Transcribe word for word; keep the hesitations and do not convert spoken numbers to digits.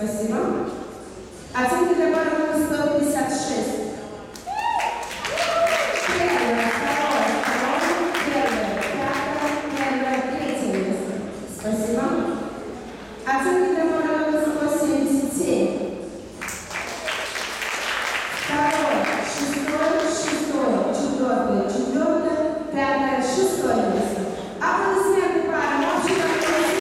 Спасибо. Оценки для пары.